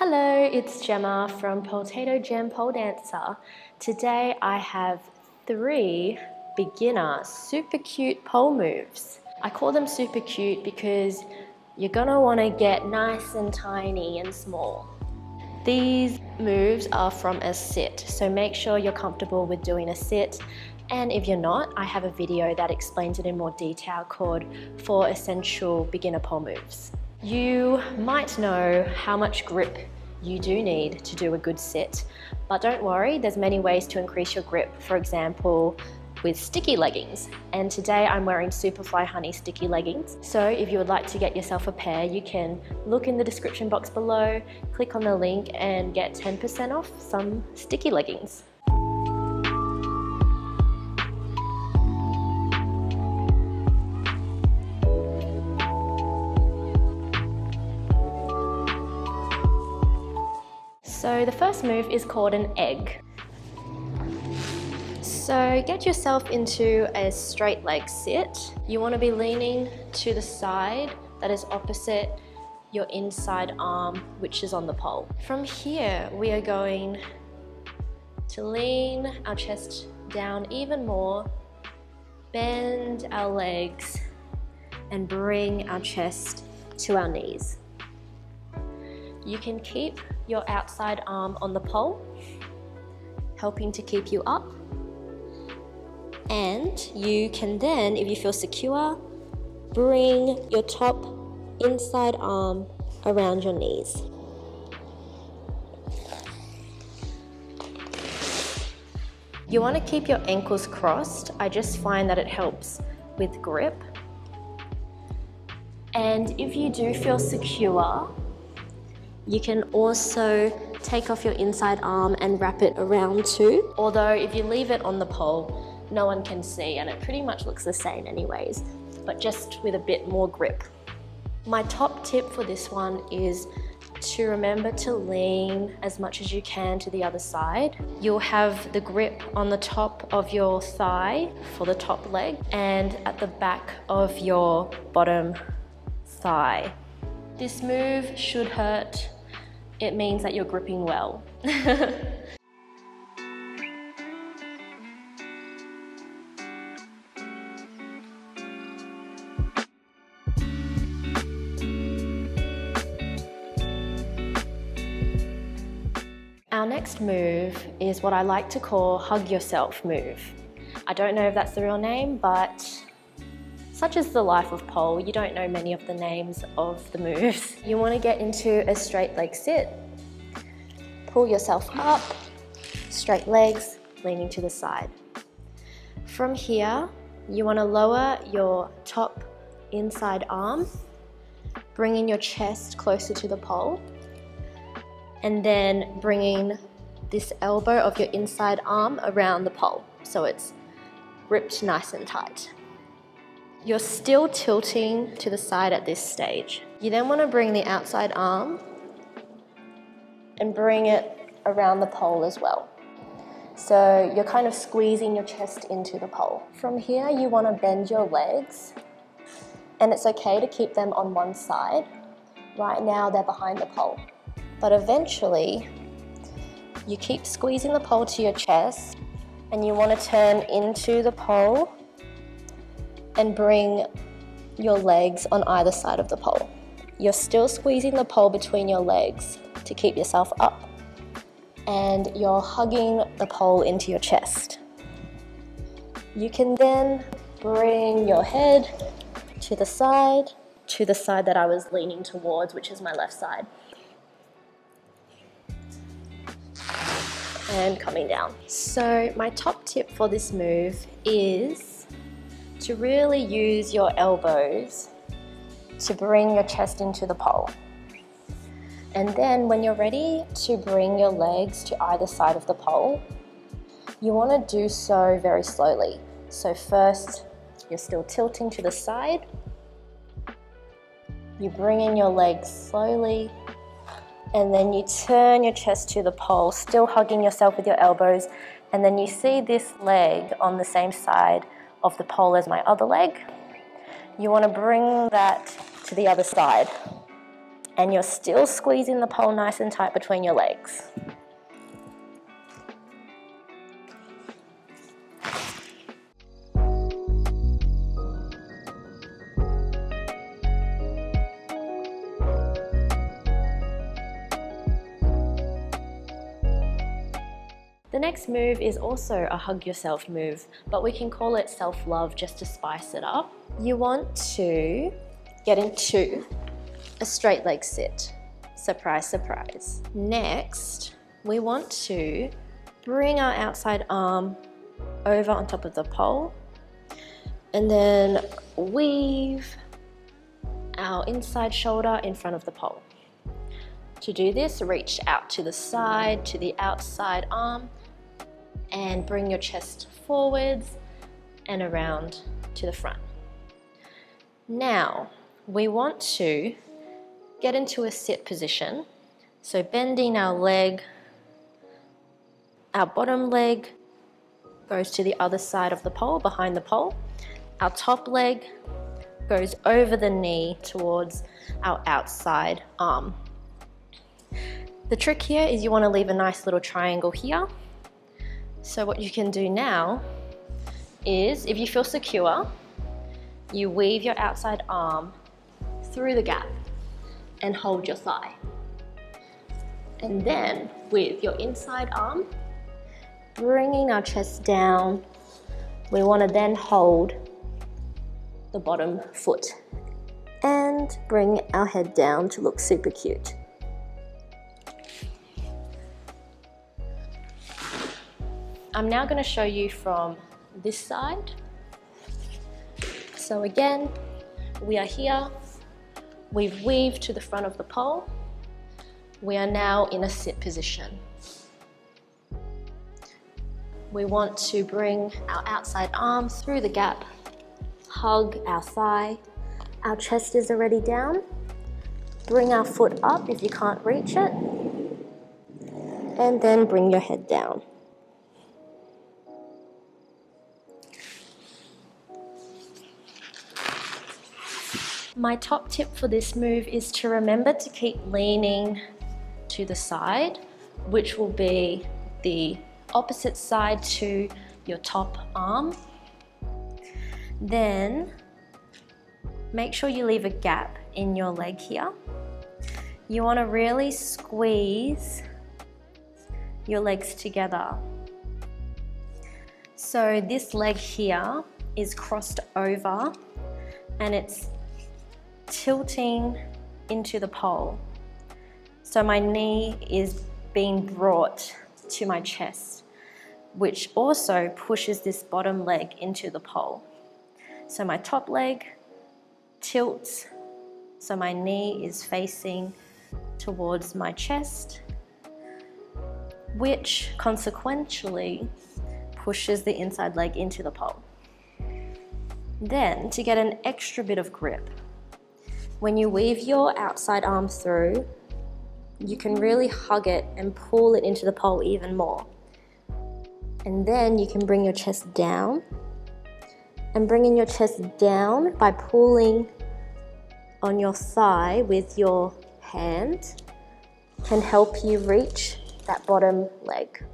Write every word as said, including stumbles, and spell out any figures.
Hello, it's Gemma from Poletato Jem Pole Dancer. Today I have three beginner super cute pole moves. I call them super cute because you're gonna wanna get nice and tiny and small. These moves are from a sit, so make sure you're comfortable with doing a sit. And if you're not, I have a video that explains it in more detail called Four Essential Beginner Pole Moves. You might know how much grip you do need to do a good sit, but don't worry, there's many ways to increase your grip, for example, with sticky leggings. And today I'm wearing Superfly Honey sticky leggings. So if you would like to get yourself a pair, you can look in the description box below, click on the link and get ten percent off some sticky leggings. So the first move is called an egg. So get yourself into a straight leg sit. You want to be leaning to the side that is opposite your inside arm, which is on the pole. From here, we are going to lean our chest down even more, bend our legs, and bring our chest to our knees. You can keep your outside arm on the pole, helping to keep you up. And you can then, if you feel secure, bring your top inside arm around your knees. You want to keep your ankles crossed. I just find that it helps with grip. And if you do feel secure, you can also take off your inside arm and wrap it around too. Although if you leave it on the pole, no one can see, and it pretty much looks the same anyways, but just with a bit more grip. My top tip for this one is to remember to lean as much as you can to the other side. You'll have the grip on the top of your thigh for the top leg and at the back of your bottom thigh. This move should hurt. It means that you're gripping well. Our next move is what I like to call hug yourself move. I don't know if that's the real name, but such is the life of pole, you don't know many of the names of the moves. You want to get into a straight leg sit. Pull yourself up, straight legs, leaning to the side. From here, you want to lower your top inside arm, bringing your chest closer to the pole, and then bringing this elbow of your inside arm around the pole so it's gripped nice and tight. You're still tilting to the side at this stage. You then want to bring the outside arm and bring it around the pole as well. So you're kind of squeezing your chest into the pole. From here, you want to bend your legs, and it's okay to keep them on one side. Right now, they're behind the pole. But eventually, you keep squeezing the pole to your chest, and you want to turn into the pole and bring your legs on either side of the pole. You're still squeezing the pole between your legs to keep yourself up, and you're hugging the pole into your chest. You can then bring your head to the side, to the side that I was leaning towards, which is my left side, and coming down. So my top tip for this move is to really use your elbows to bring your chest into the pole. And then when you're ready to bring your legs to either side of the pole, you want to do so very slowly. So first, you're still tilting to the side. You bring in your legs slowly, and then you turn your chest to the pole, still hugging yourself with your elbows, and then you see this leg on the same side of the pole as my other leg. You want to bring that to the other side and you're still squeezing the pole nice and tight between your legs. The next move is also a hug yourself move, but we can call it self-love just to spice it up. You want to get into a straight leg sit. Surprise, surprise. Next, we want to bring our outside arm over on top of the pole and then weave our inside shoulder in front of the pole. To do this, reach out to the side, to the outside arm, and bring your chest forwards and around to the front. Now, we want to get into a sit position. So bending our leg, our bottom leg goes to the other side of the pole, behind the pole. Our top leg goes over the knee towards our outside arm. The trick here is you want to leave a nice little triangle here. So what you can do now is, if you feel secure, you weave your outside arm through the gap and hold your thigh. And then with your inside arm, bringing our chest down, we want to then hold the bottom foot and bring our head down to look super cute. I'm now going to show you from this side. So again, we are here, we've weaved to the front of the pole. We are now in a sit position. We want to bring our outside arm through the gap, hug our thigh, our chest is already down, bring our foot up if you can't reach it, and then bring your head down. My top tip for this move is to remember to keep leaning to the side, which will be the opposite side to your top arm. Then make sure you leave a gap in your leg here. You want to really squeeze your legs together. So this leg here is crossed over and it's tilting into the pole. So my knee is being brought to my chest, which also pushes this bottom leg into the pole. So my top leg tilts, so my knee is facing towards my chest, which consequentially pushes the inside leg into the pole. Then, to get an extra bit of grip, when you weave your outside arm through, you can really hug it and pull it into the pole even more. And then you can bring your chest down. And bringing your chest down by pulling on your thigh with your hand can help you reach that bottom leg.